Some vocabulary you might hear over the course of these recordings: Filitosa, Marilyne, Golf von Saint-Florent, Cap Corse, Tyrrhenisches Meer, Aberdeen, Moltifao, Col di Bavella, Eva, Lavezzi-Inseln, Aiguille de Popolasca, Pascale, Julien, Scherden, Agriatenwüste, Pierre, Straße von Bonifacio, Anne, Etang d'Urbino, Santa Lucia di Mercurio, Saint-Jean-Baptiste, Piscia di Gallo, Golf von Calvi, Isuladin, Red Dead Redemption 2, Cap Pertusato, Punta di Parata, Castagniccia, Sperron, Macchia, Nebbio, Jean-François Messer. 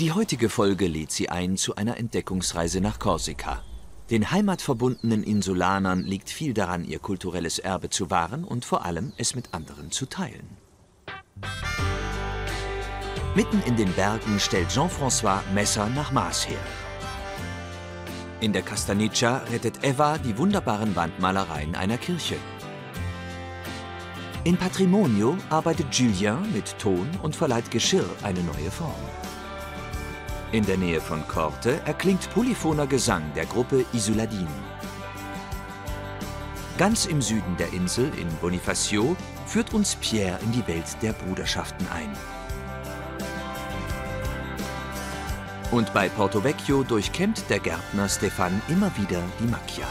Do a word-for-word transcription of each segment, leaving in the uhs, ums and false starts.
Die heutige Folge lädt Sie ein zu einer Entdeckungsreise nach Korsika. Den heimatverbundenen Insulanern liegt viel daran, ihr kulturelles Erbe zu wahren und vor allem es mit anderen zu teilen. Mitten in den Bergen stellt Jean-François Messer nach Maß her. In der Castagniccia rettet Eva die wunderbaren Wandmalereien einer Kirche. In Patrimonio arbeitet Julien mit Ton und verleiht Geschirr eine neue Form. In der Nähe von Corte erklingt polyphoner Gesang der Gruppe Isuladin. Ganz im Süden der Insel, in Bonifacio, führt uns Pierre in die Welt der Bruderschaften ein. Und bei Porto Vecchio durchkämmt der Gärtner Stefan immer wieder die Macchia.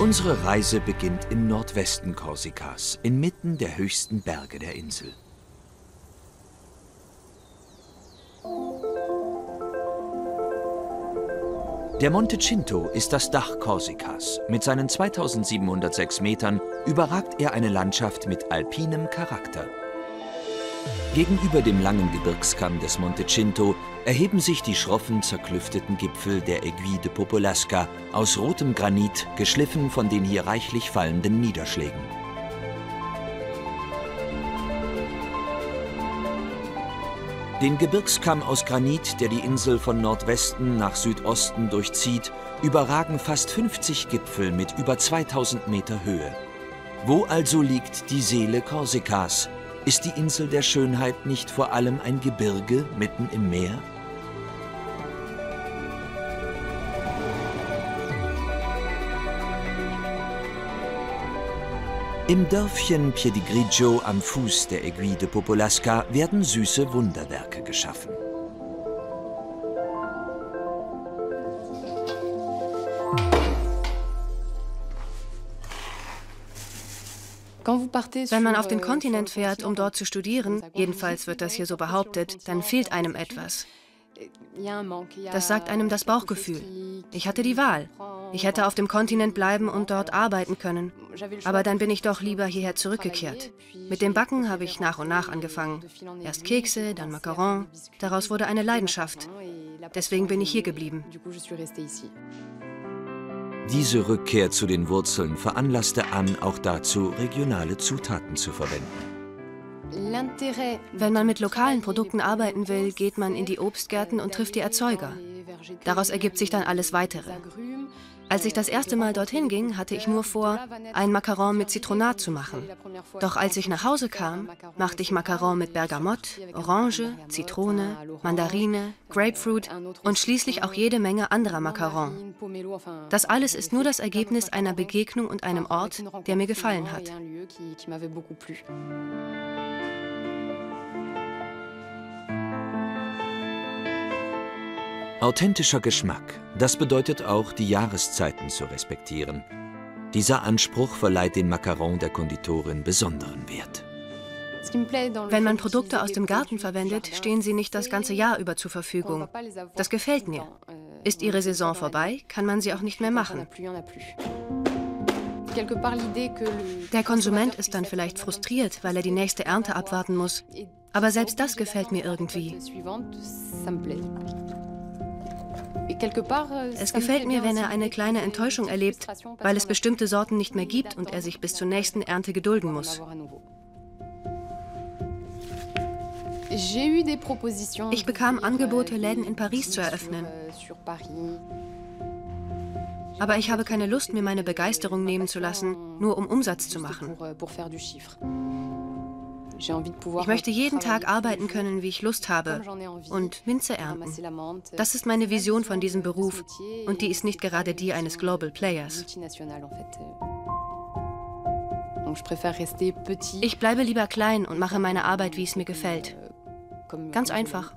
Unsere Reise beginnt im Nordwesten Korsikas, inmitten der höchsten Berge der Insel. Der Monte Cinto ist das Dach Korsikas. Mit seinen zweitausendsiebenhundertsechs Metern überragt er eine Landschaft mit alpinem Charakter. Gegenüber dem langen Gebirgskamm des Monte Cinto erheben sich die schroffen, zerklüfteten Gipfel der Aiguille de Popolasca aus rotem Granit, geschliffen von den hier reichlich fallenden Niederschlägen. Den Gebirgskamm aus Granit, der die Insel von Nordwesten nach Südosten durchzieht, überragen fast fünfzig Gipfel mit über zweitausend Meter Höhe. Wo also liegt die Seele Korsikas? Ist die Insel der Schönheit nicht vor allem ein Gebirge mitten im Meer? Im Dörfchen Piedigriggio am Fuß der Aiguille de Popolasca werden süße Wunderwerke geschaffen. Wenn man auf den Kontinent fährt, um dort zu studieren, jedenfalls wird das hier so behauptet, dann fehlt einem etwas. Das sagt einem das Bauchgefühl. Ich hatte die Wahl. Ich hätte auf dem Kontinent bleiben und dort arbeiten können. Aber dann bin ich doch lieber hierher zurückgekehrt. Mit dem Backen habe ich nach und nach angefangen. Erst Kekse, dann Macaron. Daraus wurde eine Leidenschaft. Deswegen bin ich hier geblieben. Diese Rückkehr zu den Wurzeln veranlasste Anne auch dazu, regionale Zutaten zu verwenden. Wenn man mit lokalen Produkten arbeiten will, geht man in die Obstgärten und trifft die Erzeuger. Daraus ergibt sich dann alles Weitere. Als ich das erste Mal dorthin ging, hatte ich nur vor, ein Macaron mit Zitronat zu machen. Doch als ich nach Hause kam, machte ich Macaron mit Bergamotte, Orange, Zitrone, Mandarine, Grapefruit und schließlich auch jede Menge anderer Macaron. Das alles ist nur das Ergebnis einer Begegnung und einem Ort, der mir gefallen hat. Authentischer Geschmack, das bedeutet auch, die Jahreszeiten zu respektieren. Dieser Anspruch verleiht den Macaron der Konditorin besonderen Wert. Wenn man Produkte aus dem Garten verwendet, stehen sie nicht das ganze Jahr über zur Verfügung. Das gefällt mir. Ist ihre Saison vorbei, kann man sie auch nicht mehr machen. Der Konsument ist dann vielleicht frustriert, weil er die nächste Ernte abwarten muss. Aber selbst das gefällt mir irgendwie. Es gefällt mir, wenn er eine kleine Enttäuschung erlebt, weil es bestimmte Sorten nicht mehr gibt und er sich bis zur nächsten Ernte gedulden muss. Ich bekam Angebote, Läden in Paris zu eröffnen. Aber ich habe keine Lust, mir meine Begeisterung nehmen zu lassen, nur um Umsatz zu machen. Ich möchte jeden Tag arbeiten können, wie ich Lust habe, und Minze ernten. Das ist meine Vision von diesem Beruf, und die ist nicht gerade die eines Global Players. Ich bleibe lieber klein und mache meine Arbeit, wie es mir gefällt. Ganz einfach.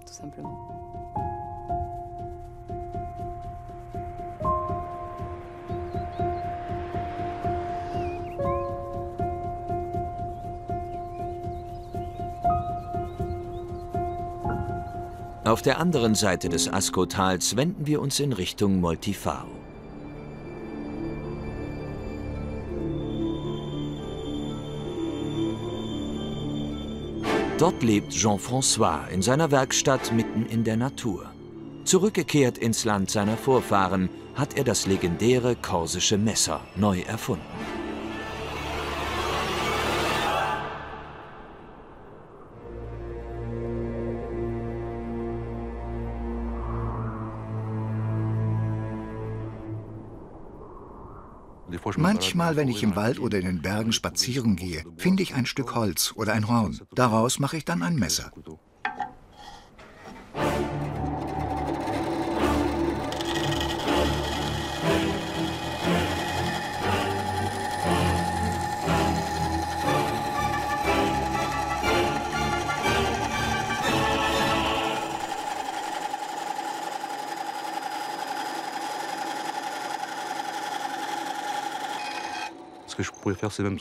Auf der anderen Seite des Asco-Tals wenden wir uns in Richtung Moltifao. Dort lebt Jean-François in seiner Werkstatt mitten in der Natur. Zurückgekehrt ins Land seiner Vorfahren, hat er das legendäre korsische Messer neu erfunden. Manchmal, wenn ich im Wald oder in den Bergen spazieren gehe, finde ich ein Stück Holz oder ein Horn. Daraus mache ich dann ein Messer.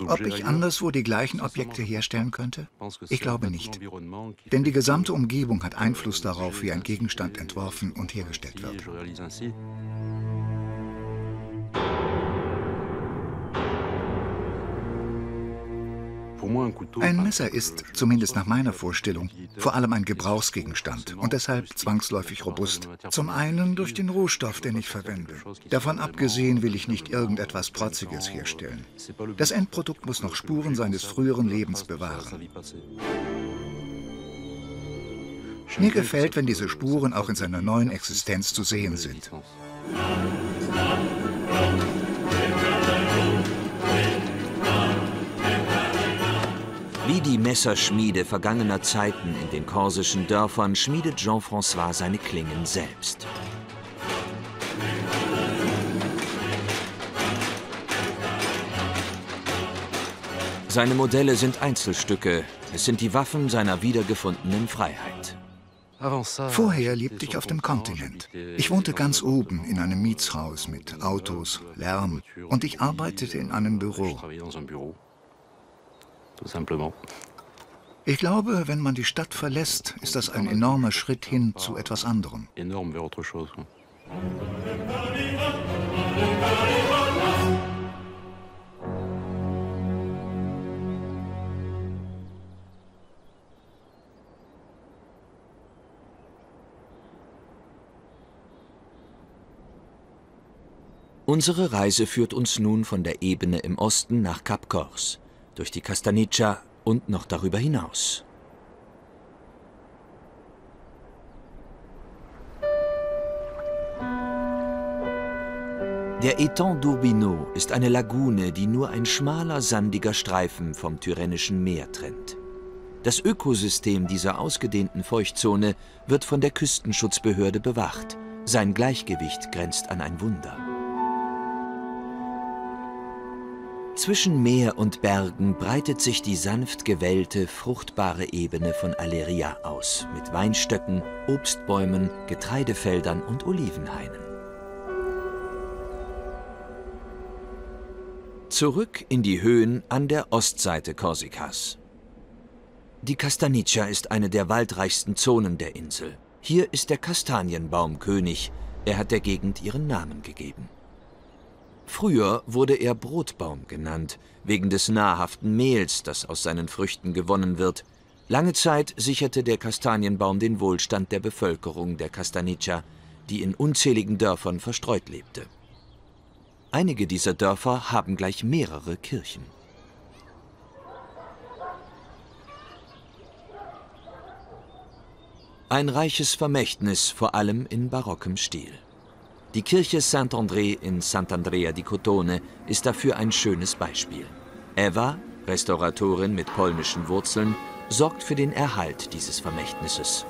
Ob ich anderswo die gleichen Objekte herstellen könnte? Ich glaube nicht. Denn die gesamte Umgebung hat Einfluss darauf, wie ein Gegenstand entworfen und hergestellt wird. Ein Messer ist, zumindest nach meiner Vorstellung, vor allem ein Gebrauchsgegenstand und deshalb zwangsläufig robust. Zum einen durch den Rohstoff, den ich verwende. Davon abgesehen will ich nicht irgendetwas Protziges herstellen. Das Endprodukt muss noch Spuren seines früheren Lebens bewahren. Mir gefällt, wenn diese Spuren auch in seiner neuen Existenz zu sehen sind. Wie die Messerschmiede vergangener Zeiten in den korsischen Dörfern schmiedet Jean-François seine Klingen selbst. Seine Modelle sind Einzelstücke, es sind die Waffen seiner wiedergefundenen Freiheit. Vorher lebte ich auf dem Kontinent. Ich wohnte ganz oben in einem Mietshaus mit Autos, Lärm und ich arbeitete in einem Büro. Ich glaube, wenn man die Stadt verlässt, ist das ein enormer Schritt hin zu etwas anderem. Unsere Reise führt uns nun von der Ebene im Osten nach Cap Corse, durch die Castagniccia und noch darüber hinaus. Der Etang d'Urbino ist eine Lagune, die nur ein schmaler, sandiger Streifen vom Tyrrhenischen Meer trennt. Das Ökosystem dieser ausgedehnten Feuchtzone wird von der Küstenschutzbehörde bewacht. Sein Gleichgewicht grenzt an ein Wunder. Zwischen Meer und Bergen breitet sich die sanft gewellte, fruchtbare Ebene von Aleria aus, mit Weinstöcken, Obstbäumen, Getreidefeldern und Olivenhainen. Zurück in die Höhen an der Ostseite Korsikas. Die Castagniccia ist eine der waldreichsten Zonen der Insel. Hier ist der Kastanienbaum König, er hat der Gegend ihren Namen gegeben. Früher wurde er Brotbaum genannt, wegen des nahrhaften Mehls, das aus seinen Früchten gewonnen wird. Lange Zeit sicherte der Kastanienbaum den Wohlstand der Bevölkerung der Castagniccia, die in unzähligen Dörfern verstreut lebte. Einige dieser Dörfer haben gleich mehrere Kirchen. Ein reiches Vermächtnis, vor allem in barockem Stil. Die Kirche Sant'Andrea in Sant'Andrea di Cotone ist dafür ein schönes Beispiel. Eva, Restauratorin mit polnischen Wurzeln, sorgt für den Erhalt dieses Vermächtnisses.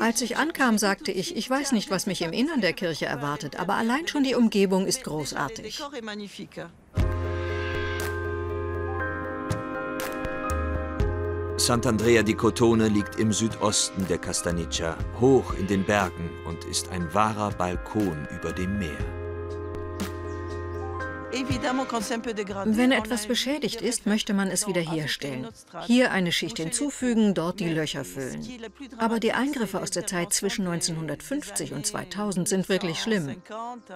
Als ich ankam, sagte ich, ich weiß nicht, was mich im Innern der Kirche erwartet, aber allein schon die Umgebung ist großartig. Sant'Andrea di Cotone liegt im Südosten der Castagniccia, hoch in den Bergen und ist ein wahrer Balkon über dem Meer. Wenn etwas beschädigt ist, möchte man es wiederherstellen. Hier eine Schicht hinzufügen, dort die Löcher füllen. Aber die Eingriffe aus der Zeit zwischen neunzehnhundertfünfzig und zweitausend sind wirklich schlimm.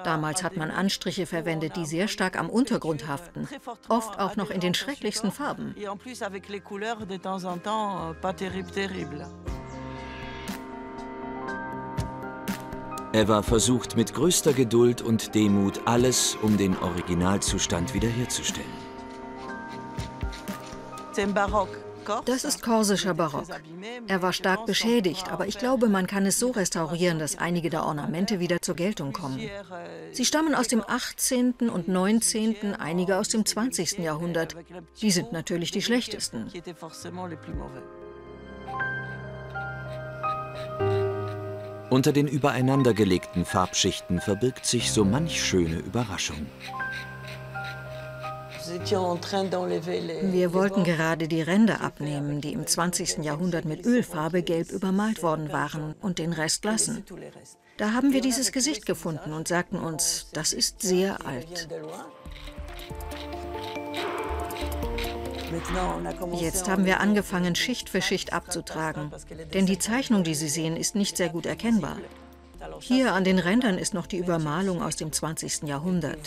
Damals hat man Anstriche verwendet, die sehr stark am Untergrund haften, oft auch noch in den schrecklichsten Farben. Eva versucht mit größter Geduld und Demut alles, um den Originalzustand wiederherzustellen. Das ist korsischer Barock. Er war stark beschädigt, aber ich glaube, man kann es so restaurieren, dass einige der Ornamente wieder zur Geltung kommen. Sie stammen aus dem achtzehnten und neunzehnten, einige aus dem zwanzigsten Jahrhundert. Die sind natürlich die schlechtesten. Unter den übereinandergelegten Farbschichten verbirgt sich so manch schöne Überraschung. Wir wollten gerade die Ränder abnehmen, die im zwanzigsten Jahrhundert mit Ölfarbe gelb übermalt worden waren, und den Rest lassen. Da haben wir dieses Gesicht gefunden und sagten uns, das ist sehr alt. Jetzt haben wir angefangen, Schicht für Schicht abzutragen, denn die Zeichnung, die Sie sehen, ist nicht sehr gut erkennbar. Hier an den Rändern ist noch die Übermalung aus dem zwanzigsten Jahrhundert.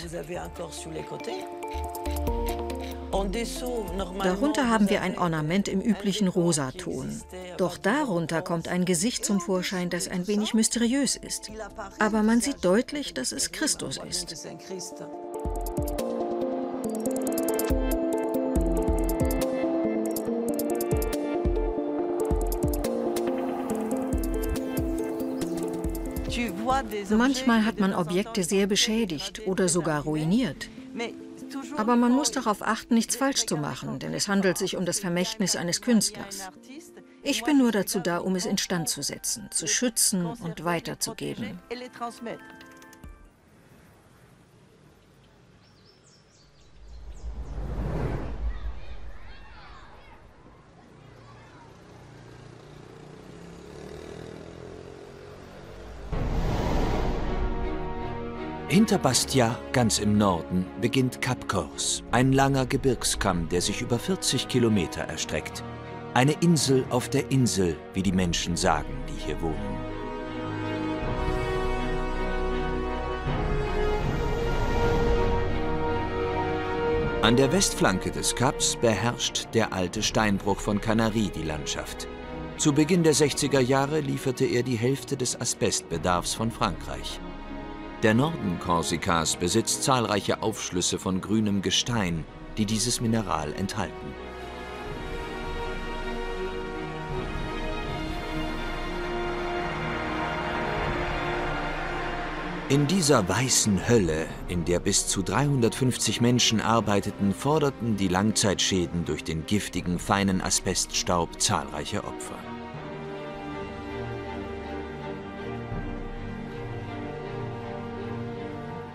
Darunter haben wir ein Ornament im üblichen Rosaton. Doch darunter kommt ein Gesicht zum Vorschein, das ein wenig mysteriös ist. Aber man sieht deutlich, dass es Christus ist. Manchmal hat man Objekte sehr beschädigt oder sogar ruiniert. Aber man muss darauf achten, nichts falsch zu machen, denn es handelt sich um das Vermächtnis eines Künstlers. Ich bin nur dazu da, um es instand zu setzen, zu schützen und weiterzugeben. Hinter Bastia, ganz im Norden, beginnt Cap Corse, ein langer Gebirgskamm, der sich über vierzig Kilometer erstreckt. Eine Insel auf der Insel, wie die Menschen sagen, die hier wohnen. An der Westflanke des Kaps beherrscht der alte Steinbruch von Canari die Landschaft. Zu Beginn der sechziger Jahre lieferte er die Hälfte des Asbestbedarfs von Frankreich. Der Norden Korsikas besitzt zahlreiche Aufschlüsse von grünem Gestein, die dieses Mineral enthalten. In dieser weißen Hölle, in der bis zu dreihundertfünfzig Menschen arbeiteten, forderten die Langzeitschäden durch den giftigen, feinen Asbeststaub zahlreiche Opfer.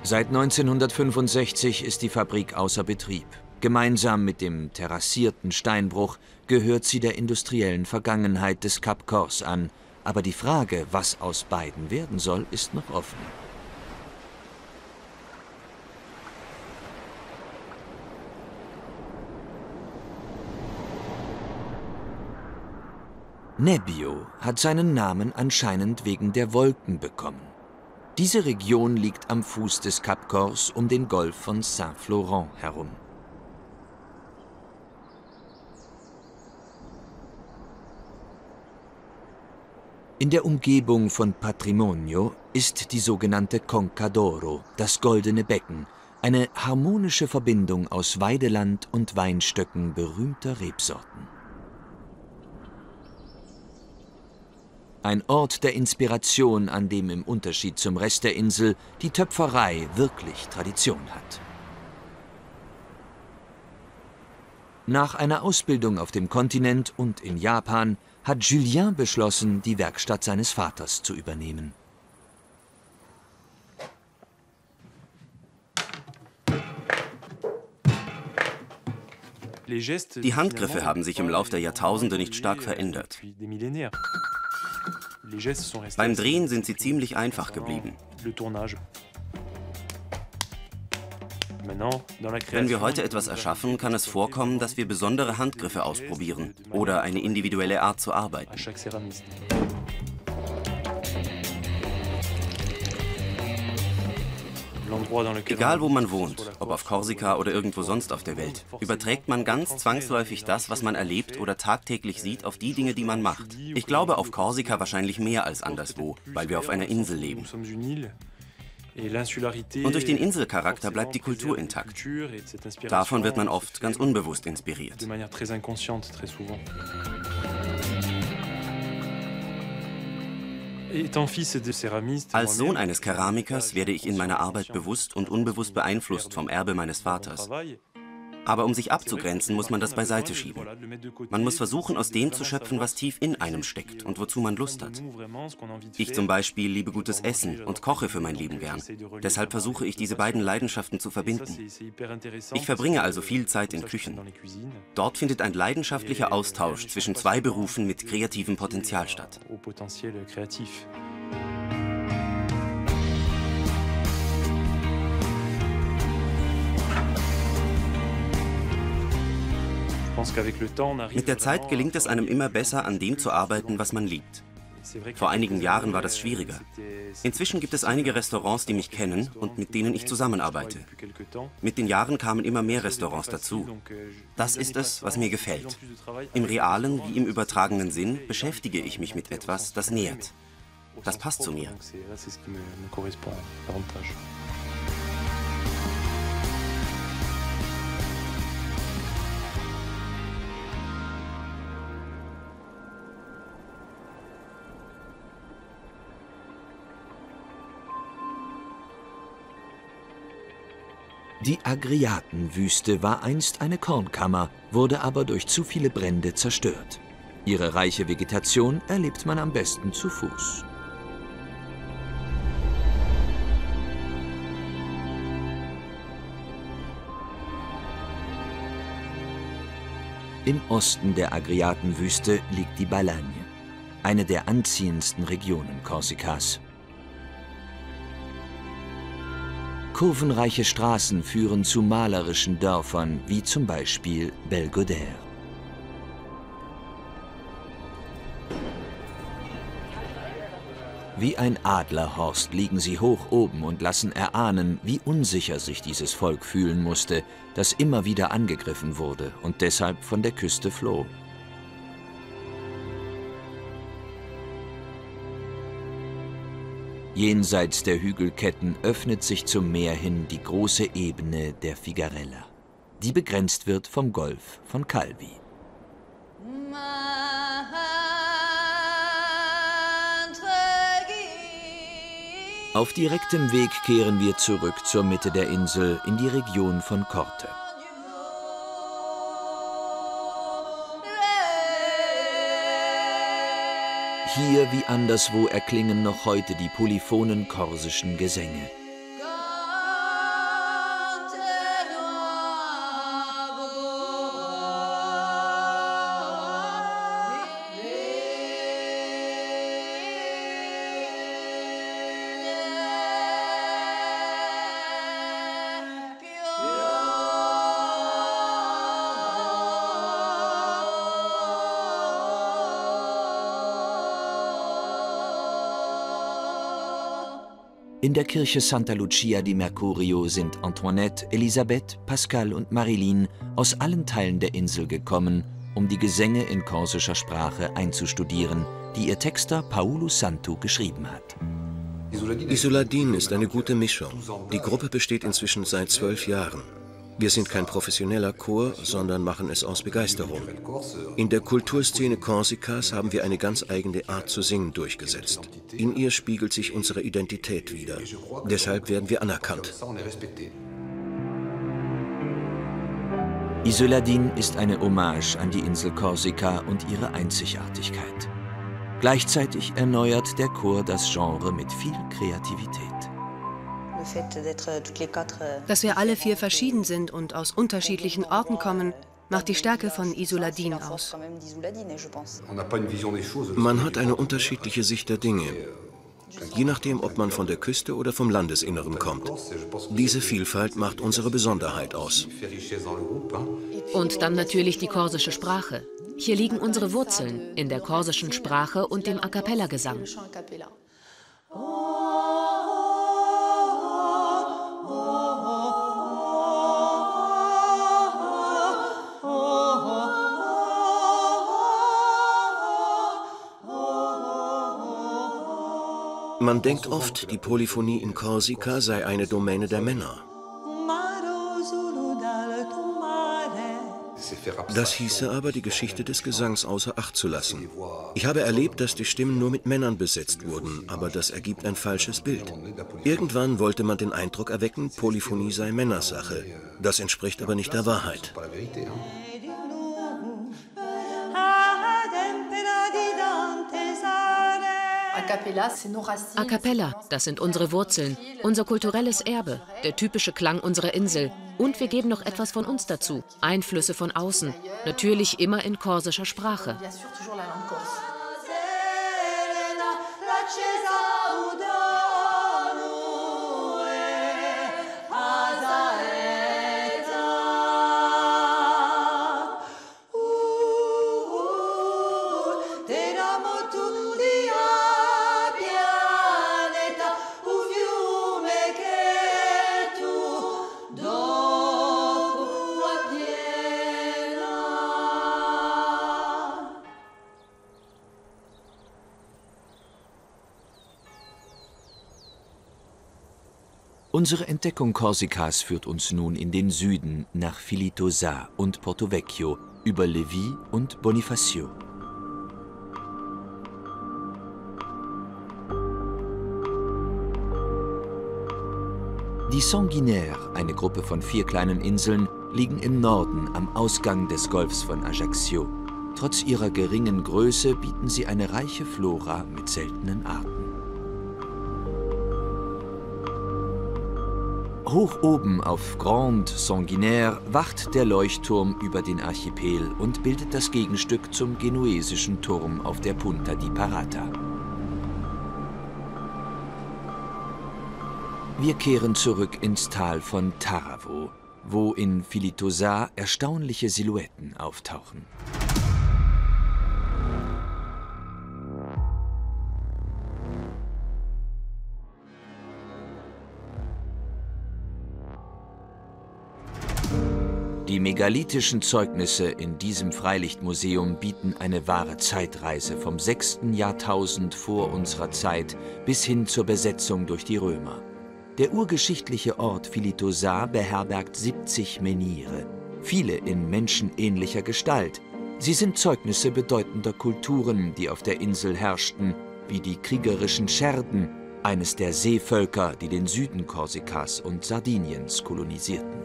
Seit neunzehnhundertfünfundsechzig ist die Fabrik außer Betrieb. Gemeinsam mit dem terrassierten Steinbruch gehört sie der industriellen Vergangenheit des Cap Corse an. Aber die Frage, was aus beiden werden soll, ist noch offen. Nebbio hat seinen Namen anscheinend wegen der Wolken bekommen. Diese Region liegt am Fuß des Cap Corse um den Golf von Saint-Florent herum. In der Umgebung von Patrimonio ist die sogenannte Conca d'Oro, das goldene Becken, eine harmonische Verbindung aus Weideland und Weinstöcken berühmter Rebsorten. Ein Ort der Inspiration, an dem im Unterschied zum Rest der Insel die Töpferei wirklich Tradition hat. Nach einer Ausbildung auf dem Kontinent und in Japan hat Julien beschlossen, die Werkstatt seines Vaters zu übernehmen. Die Handgriffe haben sich im Lauf der Jahrtausende nicht stark verändert. Beim Drehen sind sie ziemlich einfach geblieben. Wenn wir heute etwas erschaffen, kann es vorkommen, dass wir besondere Handgriffe ausprobieren oder eine individuelle Art zu arbeiten. Egal wo man wohnt, ob auf Korsika oder irgendwo sonst auf der Welt, überträgt man ganz zwangsläufig das, was man erlebt oder tagtäglich sieht, auf die Dinge, die man macht. Ich glaube auf Korsika wahrscheinlich mehr als anderswo, weil wir auf einer Insel leben. Und durch den Inselcharakter bleibt die Kultur intakt. Davon wird man oft ganz unbewusst inspiriert. Als Sohn eines Keramikers werde ich in meiner Arbeit bewusst und unbewusst beeinflusst vom Erbe meines Vaters. Aber um sich abzugrenzen, muss man das beiseite schieben. Man muss versuchen, aus dem zu schöpfen, was tief in einem steckt und wozu man Lust hat. Ich zum Beispiel liebe gutes Essen und koche für mein Leben gern. Deshalb versuche ich, diese beiden Leidenschaften zu verbinden. Ich verbringe also viel Zeit in Küchen. Dort findet ein leidenschaftlicher Austausch zwischen zwei Berufen mit kreativem Potenzial statt. Mit der Zeit gelingt es einem immer besser, an dem zu arbeiten, was man liebt. Vor einigen Jahren war das schwieriger. Inzwischen gibt es einige Restaurants, die mich kennen und mit denen ich zusammenarbeite. Mit den Jahren kamen immer mehr Restaurants dazu. Das ist es, was mir gefällt. Im realen wie im übertragenen Sinn beschäftige ich mich mit etwas, das nährt. Das passt zu mir. Die Agriatenwüste war einst eine Kornkammer, wurde aber durch zu viele Brände zerstört. Ihre reiche Vegetation erlebt man am besten zu Fuß. Im Osten der Agriatenwüste liegt die Balagne, eine der anziehendsten Regionen Korsikas. Kurvenreiche Straßen führen zu malerischen Dörfern, wie zum Beispiel Belgodere. Wie ein Adlerhorst liegen sie hoch oben und lassen erahnen, wie unsicher sich dieses Volk fühlen musste, das immer wieder angegriffen wurde und deshalb von der Küste floh. Jenseits der Hügelketten öffnet sich zum Meer hin die große Ebene der Figarella, die begrenzt wird vom Golf von Calvi. Auf direktem Weg kehren wir zurück zur Mitte der Insel in die Region von Corte. Hier wie anderswo erklingen noch heute die polyphonen korsischen Gesänge. In der Kirche Santa Lucia di Mercurio sind Antoinette, Elisabeth, Pascal und Marilyn aus allen Teilen der Insel gekommen, um die Gesänge in korsischer Sprache einzustudieren, die ihr Texter Paolo Santu geschrieben hat. Isuladin ist eine gute Mischung. Die Gruppe besteht inzwischen seit zwölf Jahren. Wir sind kein professioneller Chor, sondern machen es aus Begeisterung. In der Kulturszene Korsikas haben wir eine ganz eigene Art zu singen durchgesetzt. In ihr spiegelt sich unsere Identität wider. Deshalb werden wir anerkannt. Isuladin ist eine Hommage an die Insel Korsika und ihre Einzigartigkeit. Gleichzeitig erneuert der Chor das Genre mit viel Kreativität. Dass wir alle vier verschieden sind und aus unterschiedlichen Orten kommen, macht die Stärke von Isuladin aus. Man hat eine unterschiedliche Sicht der Dinge. je nachdem, ob man von der Küste oder vom Landesinneren kommt. Diese Vielfalt macht unsere Besonderheit aus. Und dann natürlich die korsische Sprache. Hier liegen unsere Wurzeln in der korsischen Sprache und dem A Cappella-Gesang. Man denkt oft, die Polyphonie in Korsika sei eine Domäne der Männer. Das hieße aber, die Geschichte des Gesangs außer Acht zu lassen. Ich habe erlebt, dass die Stimmen nur mit Männern besetzt wurden, aber das ergibt ein falsches Bild. Irgendwann wollte man den Eindruck erwecken, Polyphonie sei Männersache. Das entspricht aber nicht der Wahrheit. A Cappella, das sind unsere Wurzeln, unser kulturelles Erbe, der typische Klang unserer Insel. Und wir geben noch etwas von uns dazu, Einflüsse von außen, natürlich immer in korsischer Sprache. Unsere Entdeckung Korsikas führt uns nun in den Süden, nach Filitosa und Porto Vecchio, über Levie und Bonifacio. Die Sanguinaire, eine Gruppe von vier kleinen Inseln, liegen im Norden am Ausgang des Golfs von Ajaccio. Trotz ihrer geringen Größe bieten sie eine reiche Flora mit seltenen Arten. Hoch oben auf Grande Sanguinaire wacht der Leuchtturm über den Archipel und bildet das Gegenstück zum genuesischen Turm auf der Punta di Parata. Wir kehren zurück ins Tal von Taravo, wo in Filitosa erstaunliche Silhouetten auftauchen. Die megalithischen Zeugnisse in diesem Freilichtmuseum bieten eine wahre Zeitreise vom sechsten Jahrtausend vor unserer Zeit bis hin zur Besetzung durch die Römer. Der urgeschichtliche Ort Filitosa beherbergt siebzig Menhire, viele in menschenähnlicher Gestalt. Sie sind Zeugnisse bedeutender Kulturen, die auf der Insel herrschten, wie die kriegerischen Scherden, eines der Seevölker, die den Süden Korsikas und Sardiniens kolonisierten.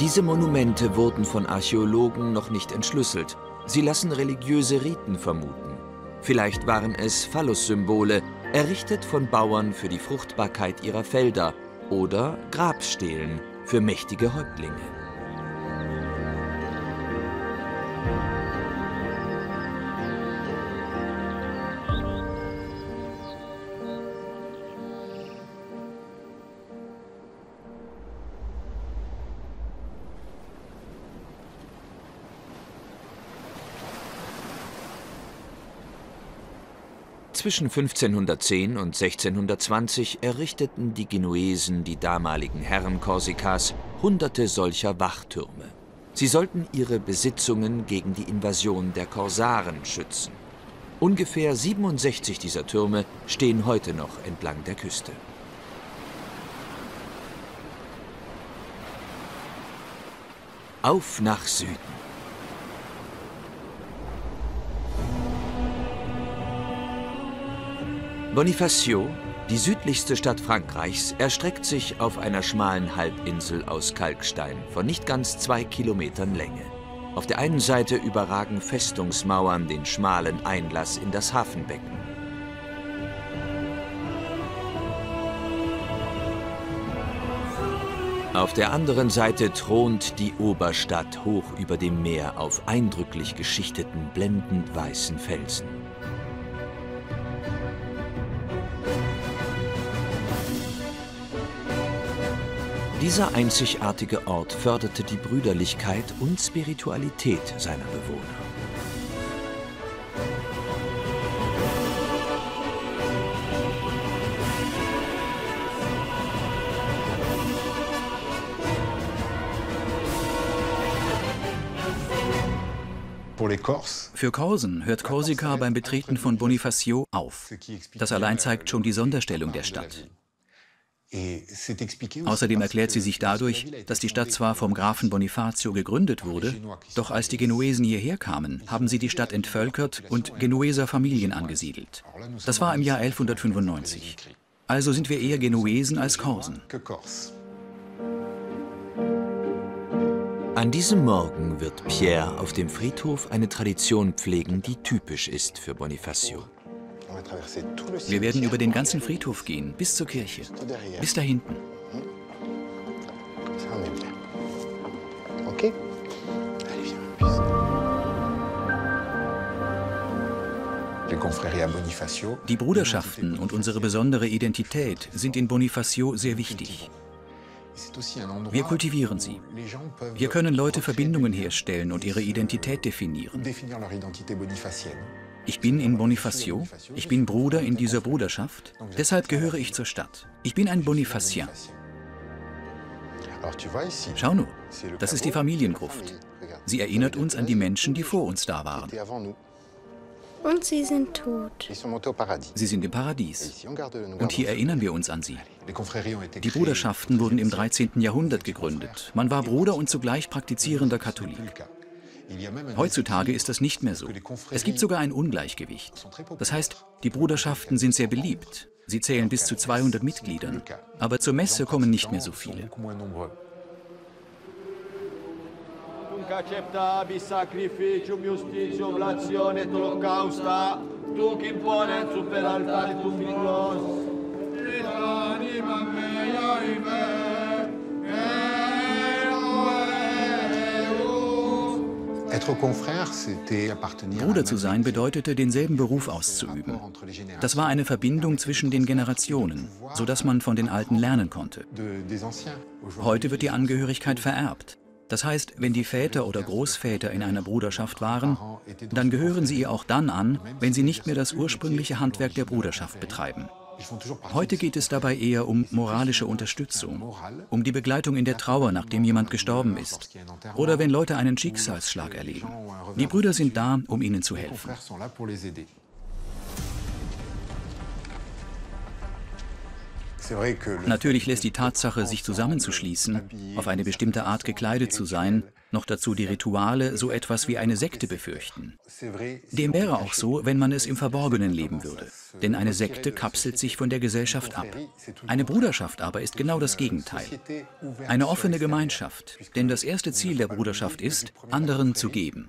Diese Monumente wurden von Archäologen noch nicht entschlüsselt. Sie lassen religiöse Riten vermuten. Vielleicht waren es Phallus-Symbole, errichtet von Bauern für die Fruchtbarkeit ihrer Felder, oder Grabstelen für mächtige Häuptlinge. Zwischen fünfzehnhundertzehn und sechzehnhundertzwanzig errichteten die Genuesen, die damaligen Herren Korsikas, hunderte solcher Wachtürme. Sie sollten ihre Besitzungen gegen die Invasion der Korsaren schützen. Ungefähr siebenundsechzig dieser Türme stehen heute noch entlang der Küste. Auf nach Süden! Bonifacio, die südlichste Stadt Frankreichs, erstreckt sich auf einer schmalen Halbinsel aus Kalkstein von nicht ganz zwei Kilometern Länge. Auf der einen Seite überragen Festungsmauern den schmalen Einlass in das Hafenbecken. Auf der anderen Seite thront die Oberstadt hoch über dem Meer auf eindrücklich geschichteten, blendend weißen Felsen. Dieser einzigartige Ort förderte die Brüderlichkeit und Spiritualität seiner Bewohner. Für Korsen hört Korsika beim Betreten von Bonifacio auf. Das allein zeigt schon die Sonderstellung der Stadt. Außerdem erklärt sie sich dadurch, dass die Stadt zwar vom Grafen Bonifacio gegründet wurde, doch als die Genuesen hierher kamen, haben sie die Stadt entvölkert und Genueser Familien angesiedelt. Das war im Jahr elfhundertfünfundneunzig. Also sind wir eher Genuesen als Korsen. An diesem Morgen wird Pierre auf dem Friedhof eine Tradition pflegen, die typisch ist für Bonifacio. Wir werden über den ganzen Friedhof gehen, bis zur Kirche, bis da hinten. Die Bruderschaften und unsere besondere Identität sind in Bonifacio sehr wichtig. Wir kultivieren sie. Hier können Leute Verbindungen herstellen und ihre Identität definieren. Ich bin in Bonifacio, ich bin Bruder in dieser Bruderschaft, deshalb gehöre ich zur Stadt. Ich bin ein Bonifacien. Schau nur, das ist die Familiengruft. Sie erinnert uns an die Menschen, die vor uns da waren. Und sie sind tot. Sie sind im Paradies. Und hier erinnern wir uns an sie. Die Bruderschaften wurden im dreizehnten Jahrhundert gegründet. Man war Bruder und zugleich praktizierender Katholik. Heutzutage ist das nicht mehr so. Es gibt sogar ein Ungleichgewicht. Das heißt, die Bruderschaften sind sehr beliebt. Sie zählen bis zu zweihundert Mitgliedern. Aber zur Messe kommen nicht mehr so viele. Bruder zu sein bedeutete, denselben Beruf auszuüben. Das war eine Verbindung zwischen den Generationen, sodass man von den Alten lernen konnte. Heute wird die Angehörigkeit vererbt. Das heißt, wenn die Väter oder Großväter in einer Bruderschaft waren, dann gehören sie ihr auch dann an, wenn sie nicht mehr das ursprüngliche Handwerk der Bruderschaft betreiben. Heute geht es dabei eher um moralische Unterstützung, um die Begleitung in der Trauer, nachdem jemand gestorben ist, oder wenn Leute einen Schicksalsschlag erleben. Die Brüder sind da, um ihnen zu helfen. Natürlich lässt die Tatsache, sich zusammenzuschließen, auf eine bestimmte Art gekleidet zu sein, noch dazu die Rituale, so etwas wie eine Sekte befürchten. Dem wäre auch so, wenn man es im Verborgenen leben würde. Denn eine Sekte kapselt sich von der Gesellschaft ab. Eine Bruderschaft aber ist genau das Gegenteil. Eine offene Gemeinschaft, denn das erste Ziel der Bruderschaft ist, anderen zu geben.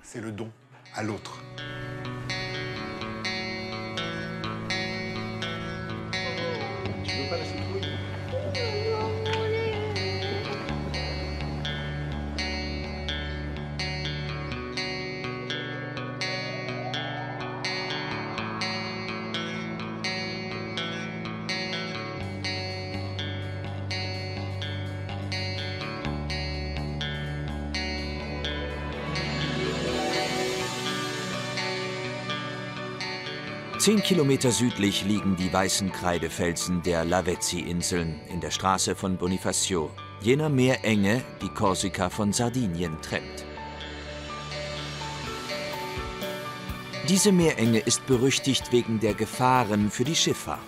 Zehn Kilometer südlich liegen die weißen Kreidefelsen der Lavezzi-Inseln in der Straße von Bonifacio, jener Meerenge, die Korsika von Sardinien trennt. Diese Meerenge ist berüchtigt wegen der Gefahren für die Schifffahrt.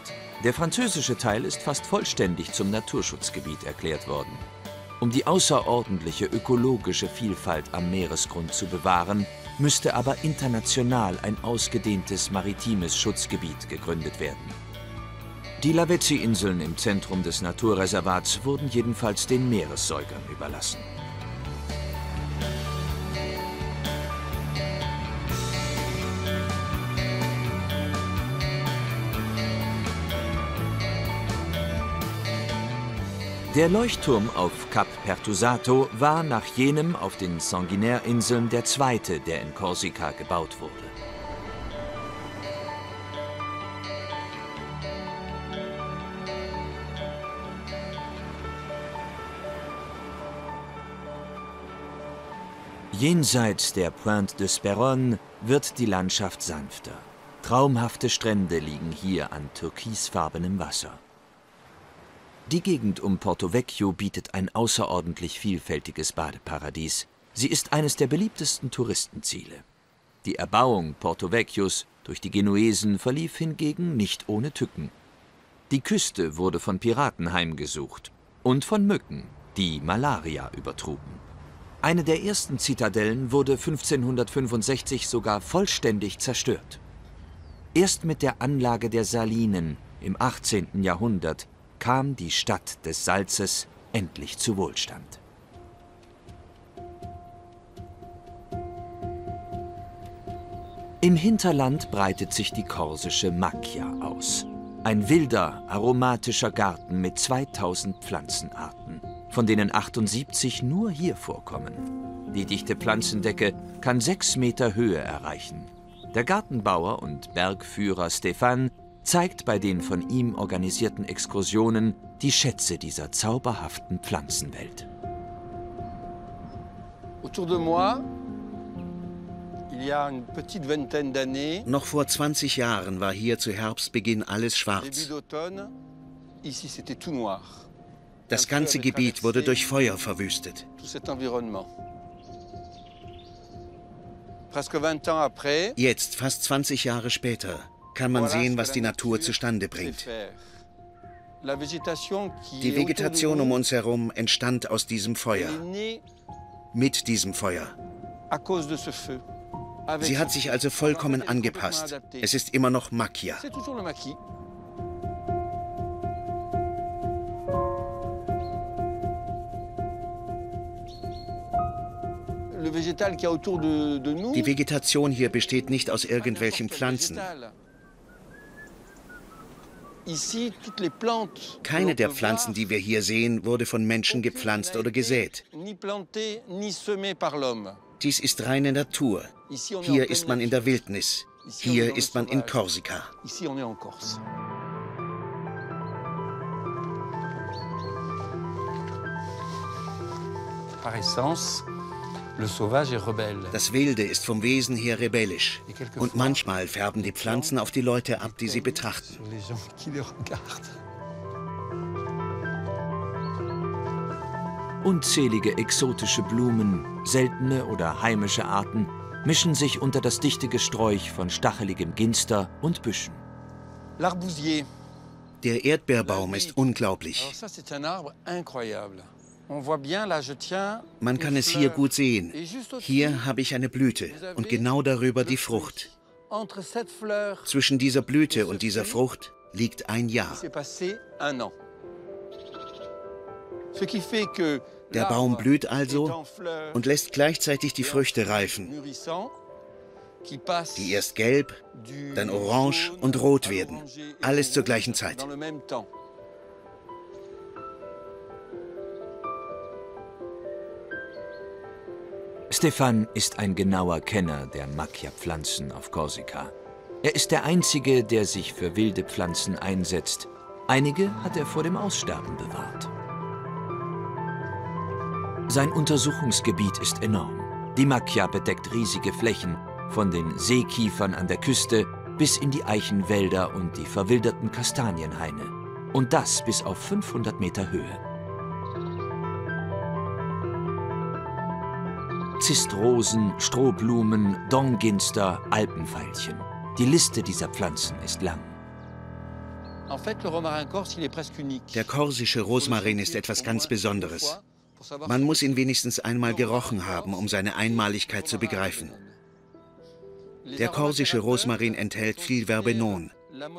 Der französische Teil ist fast vollständig zum Naturschutzgebiet erklärt worden. Um die außerordentliche ökologische Vielfalt am Meeresgrund zu bewahren, müsste aber international ein ausgedehntes maritimes Schutzgebiet gegründet werden. Die Lavezzi-Inseln im Zentrum des Naturreservats wurden jedenfalls den Meeressäugern überlassen. Der Leuchtturm auf Cap Pertusato war nach jenem auf den Sanguinärinseln der zweite, der in Korsika gebaut wurde. Jenseits der Pointe de Sperron wird die Landschaft sanfter. Traumhafte Strände liegen hier an türkisfarbenem Wasser. Die Gegend um Porto Vecchio bietet ein außerordentlich vielfältiges Badeparadies. Sie ist eines der beliebtesten Touristenziele. Die Erbauung Porto Vecchios durch die Genuesen verlief hingegen nicht ohne Tücken. Die Küste wurde von Piraten heimgesucht und von Mücken, die Malaria übertrugen. Eine der ersten Zitadellen wurde fünfzehnhundertfünfundsechzig sogar vollständig zerstört. Erst mit der Anlage der Salinen im achtzehnten Jahrhundert kam die Stadt des Salzes endlich zu Wohlstand. Im Hinterland breitet sich die korsische Macchia aus. Ein wilder, aromatischer Garten mit zweitausend Pflanzenarten, von denen achtundsiebzig nur hier vorkommen. Die dichte Pflanzendecke kann sechs Meter Höhe erreichen. Der Gartenbauer und Bergführer Stefan zeigt bei den von ihm organisierten Exkursionen die Schätze dieser zauberhaften Pflanzenwelt. Autour de moi, il y a une petite vingtaine d'années. Noch vor zwanzig Jahren war hier zu Herbstbeginn alles schwarz. Ici c'était tout noir. Das ganze Gebiet wurde durch Feuer verwüstet. Jetzt, fast zwanzig Jahre später, kann man sehen, was die Natur zustande bringt. Die Vegetation um uns herum entstand aus diesem Feuer. Mit diesem Feuer. Sie hat sich also vollkommen angepasst. Es ist immer noch Macchia. Die Vegetation hier besteht nicht aus irgendwelchen Pflanzen. Keine der Pflanzen, die wir hier sehen, wurde von Menschen gepflanzt oder gesät. Dies ist reine Natur. Hier ist man in der Wildnis. Hier ist man in Korsika. Par essence. Das Wilde ist vom Wesen her rebellisch. Und manchmal färben die Pflanzen auf die Leute ab, die sie betrachten. Unzählige exotische Blumen, seltene oder heimische Arten, mischen sich unter das dichte Gesträuch von stacheligem Ginster und Büschen. Der Erdbeerbaum ist unglaublich. Man kann es hier gut sehen. Hier habe ich eine Blüte und genau darüber die Frucht. Zwischen dieser Blüte und dieser Frucht liegt ein Jahr. Der Baum blüht also und lässt gleichzeitig die Früchte reifen, die erst gelb, dann orange und rot werden. Alles zur gleichen Zeit. Stefan ist ein genauer Kenner der Macchia-Pflanzen auf Korsika. Er ist der Einzige, der sich für wilde Pflanzen einsetzt. Einige hat er vor dem Aussterben bewahrt. Sein Untersuchungsgebiet ist enorm. Die Macchia bedeckt riesige Flächen, von den Seekiefern an der Küste bis in die Eichenwälder und die verwilderten Kastanienhaine. Und das bis auf fünfhundert Meter Höhe. Zistrosen, Strohblumen, Donginster, Alpenveilchen. Die Liste dieser Pflanzen ist lang. Der korsische Rosmarin ist etwas ganz Besonderes. Man muss ihn wenigstens einmal gerochen haben, um seine Einmaligkeit zu begreifen. Der korsische Rosmarin enthält viel Verbenon.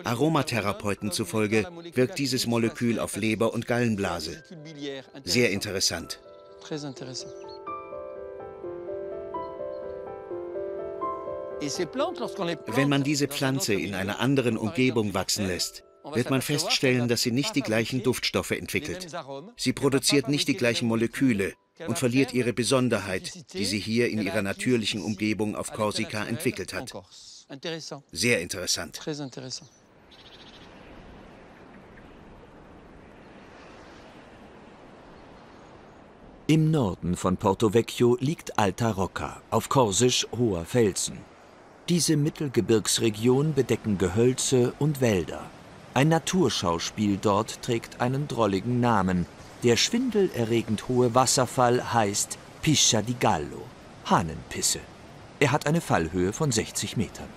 Aromatherapeuten zufolge wirkt dieses Molekül auf Leber und Gallenblase. Sehr interessant. Wenn man diese Pflanze in einer anderen Umgebung wachsen lässt, wird man feststellen, dass sie nicht die gleichen Duftstoffe entwickelt. Sie produziert nicht die gleichen Moleküle und verliert ihre Besonderheit, die sie hier in ihrer natürlichen Umgebung auf Korsika entwickelt hat. Sehr interessant. Im Norden von Porto Vecchio liegt Alta Rocca, auf Korsisch hoher Felsen. Diese Mittelgebirgsregion bedecken Gehölze und Wälder. Ein Naturschauspiel dort trägt einen drolligen Namen. Der schwindelerregend hohe Wasserfall heißt Piscia di Gallo, Hahnenpisse. Er hat eine Fallhöhe von sechzig Metern.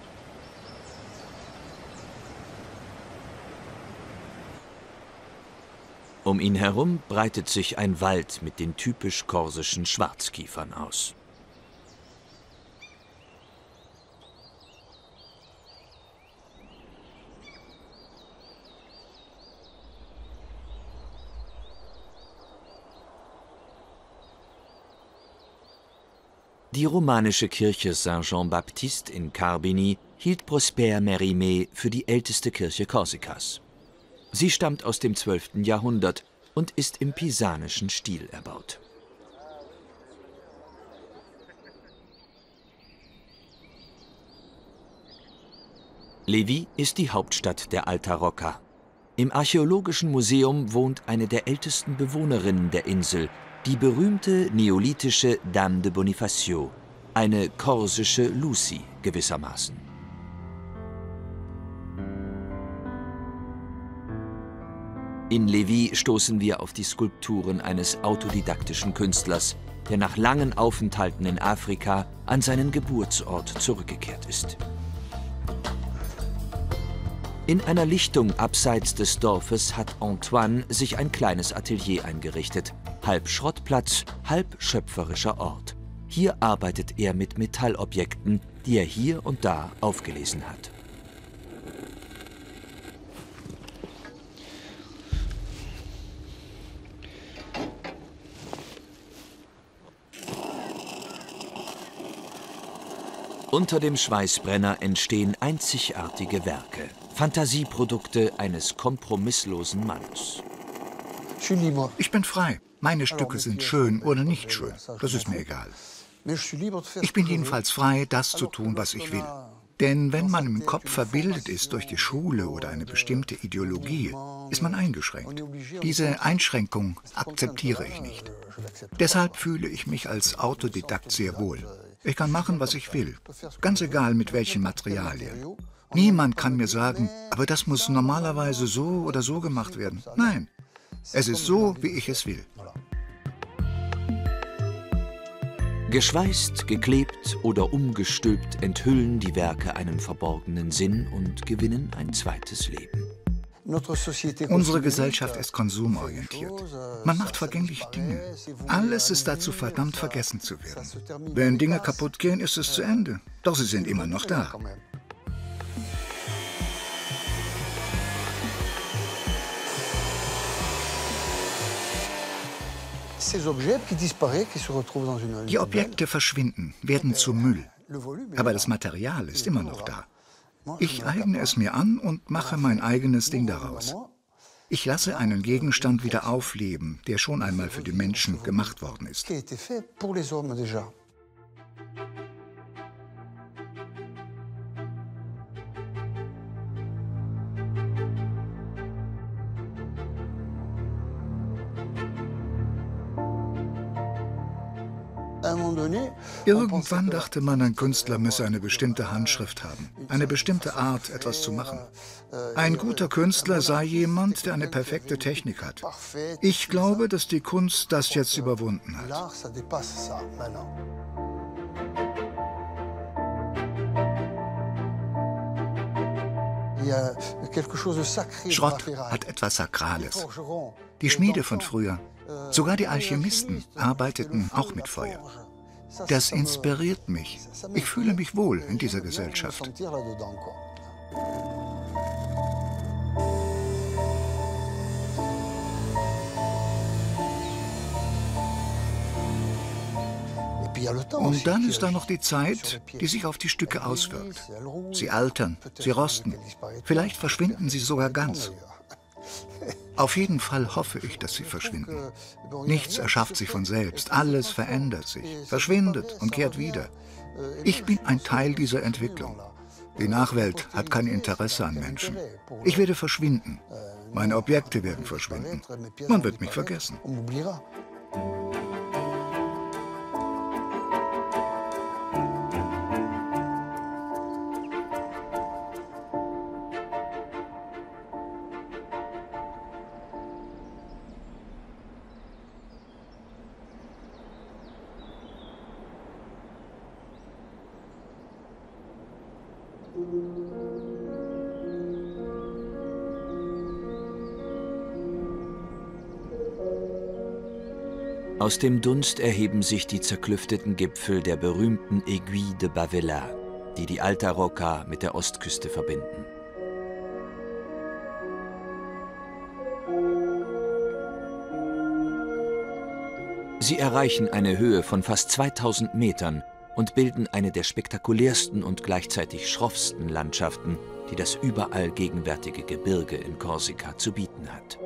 Um ihn herum breitet sich ein Wald mit den typisch korsischen Schwarzkiefern aus. Die romanische Kirche Saint-Jean-Baptiste in Carbini hielt Prosper Mérimée für die älteste Kirche Korsikas. Sie stammt aus dem zwölften Jahrhundert und ist im pisanischen Stil erbaut. Levie ist die Hauptstadt der Alta Rocca. Im Archäologischen Museum wohnt eine der ältesten Bewohnerinnen der Insel, die berühmte neolithische Dame de Bonifacio, eine korsische Lucy gewissermaßen. In Levie stoßen wir auf die Skulpturen eines autodidaktischen Künstlers, der nach langen Aufenthalten in Afrika an seinen Geburtsort zurückgekehrt ist. In einer Lichtung abseits des Dorfes hat Antoine sich ein kleines Atelier eingerichtet, halb Schrottplatz, halb schöpferischer Ort. Hier arbeitet er mit Metallobjekten, die er hier und da aufgelesen hat. Unter dem Schweißbrenner entstehen einzigartige Werke, Fantasieprodukte eines kompromisslosen Mannes. Ich bin frei. Meine Stücke sind schön oder nicht schön. Das ist mir egal. Ich bin jedenfalls frei, das zu tun, was ich will. Denn wenn man im Kopf verbildet ist durch die Schule oder eine bestimmte Ideologie, ist man eingeschränkt. Diese Einschränkung akzeptiere ich nicht. Deshalb fühle ich mich als Autodidakt sehr wohl. Ich kann machen, was ich will, ganz egal mit welchen Materialien. Niemand kann mir sagen, aber das muss normalerweise so oder so gemacht werden. Nein, es ist so, wie ich es will. Geschweißt, geklebt oder umgestülpt enthüllen die Werke einen verborgenen Sinn und gewinnen ein zweites Leben. Unsere Gesellschaft ist konsumorientiert. Man macht vergängliche Dinge. Alles ist dazu verdammt, vergessen zu werden. Wenn Dinge kaputt gehen, ist es zu Ende. Doch sie sind immer noch da. Die Objekte verschwinden, werden zu Müll. Aber das Material ist immer noch da. Ich eigne es mir an und mache mein eigenes Ding daraus. Ich lasse einen Gegenstand wieder aufleben, der schon einmal für die Menschen gemacht worden ist. Irgendwann dachte man, ein Künstler müsse eine bestimmte Handschrift haben, eine bestimmte Art, etwas zu machen. Ein guter Künstler sei jemand, der eine perfekte Technik hat. Ich glaube, dass die Kunst das jetzt überwunden hat. Schrott hat etwas Sakrales. Die Schmiede von früher, sogar die Alchemisten, arbeiteten auch mit Feuer. Das inspiriert mich. Ich fühle mich wohl in dieser Gesellschaft. Und dann ist da noch die Zeit, die sich auf die Stücke auswirkt. Sie altern, sie rosten, vielleicht verschwinden sie sogar ganz. Auf jeden Fall hoffe ich, dass sie verschwinden. Nichts erschafft sich von selbst, alles verändert sich, verschwindet und kehrt wieder. Ich bin ein Teil dieser Entwicklung. Die Nachwelt hat kein Interesse an Menschen. Ich werde verschwinden. Meine Objekte werden verschwinden. Man wird mich vergessen. Aus dem Dunst erheben sich die zerklüfteten Gipfel der berühmten Aiguille de Popolasca, die die Alta Rocca mit der Ostküste verbinden. Sie erreichen eine Höhe von fast zweitausend Metern und bilden eine der spektakulärsten und gleichzeitig schroffsten Landschaften, die das überall gegenwärtige Gebirge in Korsika zu bieten hat.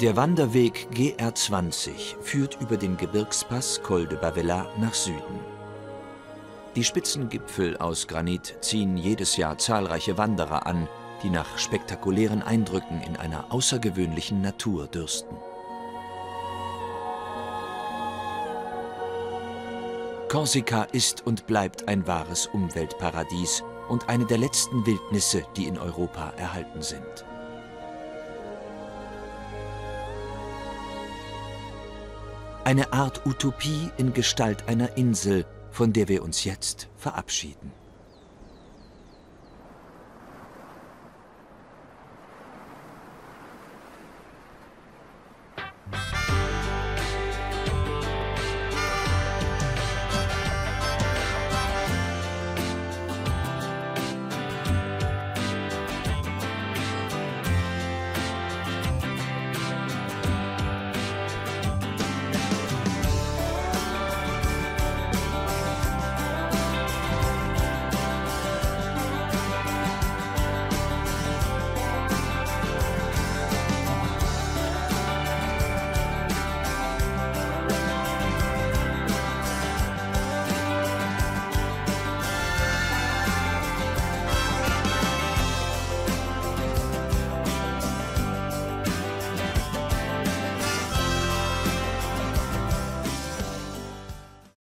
Der Wanderweg G R zwanzig führt über den Gebirgspass Col de Bavella nach Süden. Die Spitzengipfel aus Granit ziehen jedes Jahr zahlreiche Wanderer an, die nach spektakulären Eindrücken in einer außergewöhnlichen Natur dürsten. Korsika ist und bleibt ein wahres Umweltparadies und eine der letzten Wildnisse, die in Europa erhalten sind. Eine Art Utopie in Gestalt einer Insel, von der wir uns jetzt verabschieden.